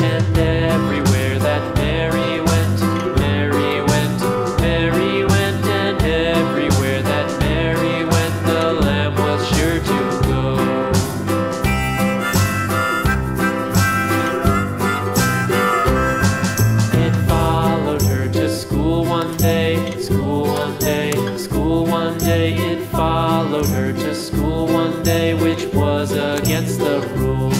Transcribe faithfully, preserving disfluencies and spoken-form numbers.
And everywhere that Mary went, Mary went, Mary went, and everywhere that Mary went, the lamb was sure to go. It followed her to school one day, school one day, school one day. It followed her to school one day, which was against the rule.